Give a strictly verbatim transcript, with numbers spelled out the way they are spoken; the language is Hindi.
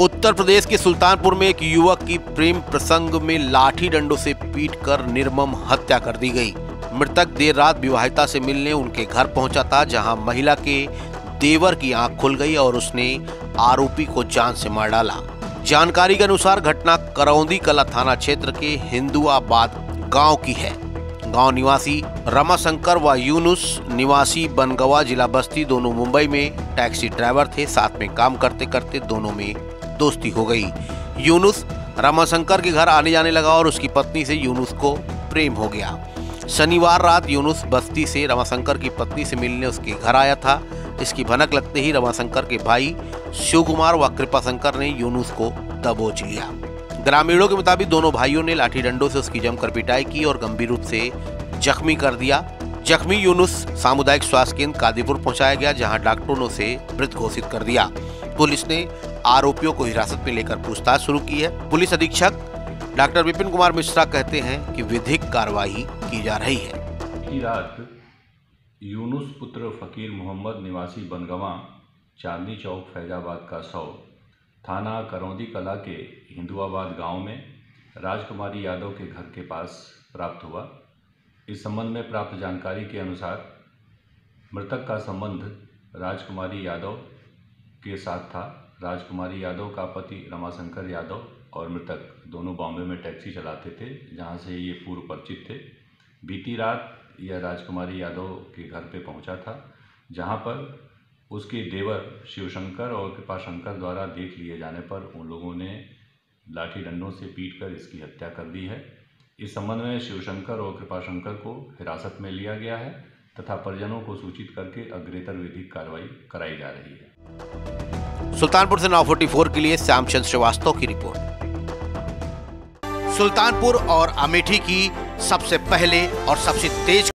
उत्तर प्रदेश के सुल्तानपुर में एक युवक की प्रेम प्रसंग में लाठी डंडों से पीटकर निर्मम हत्या कर दी गई। मृतक देर रात विवाहिता से मिलने उनके घर पहुंचा था, जहां महिला के देवर की आंख खुल गई और उसने आरोपी को जान से मार डाला। जानकारी के अनुसार घटना करौंदी कला थाना क्षेत्र के हिंदुआबाद गाँव की है। गांव निवासी रमा शंकर व यूनुस निवासी बंगावा जिला बस्ती दोनों मुंबई में टैक्सी ड्राइवर थे। साथ में काम करते करते दोनों में दोस्ती हो गई। यूनुस रमा शंकर के घर आने जाने लगा और उसकी पत्नी से यूनुस को प्रेम हो गया। शनिवार रात यूनुस बस्ती से रमा शंकर की पत्नी से मिलने उसके घर आया था। इसकी भनक लगते ही रमा शंकर के भाई शिवकुमार व कृपाशंकर ने यूनुस को दबोच लिया। ग्रामीणों के मुताबिक दोनों भाइयों ने लाठी डंडों से उसकी जमकर पिटाई की और गंभीर रूप से जख्मी कर दिया। जख्मी यूनुस सामुदायिक स्वास्थ्य केंद्र कादीपुर पहुंचाया गया, जहां डॉक्टरों ने उसे मृत घोषित कर दिया। पुलिस ने आरोपियों को हिरासत में लेकर पूछताछ शुरू की है। पुलिस अधीक्षक डॉक्टर विपिन कुमार मिश्रा कहते हैं कि विधिक कार्रवाई की जा रही है। रात यूनुस पुत्र फकीर मोहम्मद निवासी बनगावा चांदी चौक फैजाबाद का शव थाना करौंदी कला के हिंदुआबाद गांव में राजकुमारी यादव के घर के पास प्राप्त हुआ। इस संबंध में प्राप्त जानकारी के अनुसार मृतक का संबंध राजकुमारी यादव के साथ था। राजकुमारी यादव का पति रमाशंकर यादव और मृतक दोनों बॉम्बे में टैक्सी चलाते थे, जहां से ये पूर्व परिचित थे। बीती रात यह राजकुमारी यादव के घर पे पहुंचा था, जहाँ पर उसके देवर शिवशंकर और कृपाशंकर द्वारा देख लिए जाने पर उन लोगों ने लाठी डंडों से पीटकर इसकी हत्या कर दी है। इस संबंध में शिवशंकर और कृपाशंकर को हिरासत में लिया गया है तथा परिजनों को सूचित करके अग्रेतर विधिक कार्रवाई कराई जा रही है। सुल्तानपुर से नौ चौवालीस के लिए श्यामचंद श्रीवास्तव की रिपोर्ट। सुल्तानपुर और अमेठी की सबसे पहले और सबसे तेज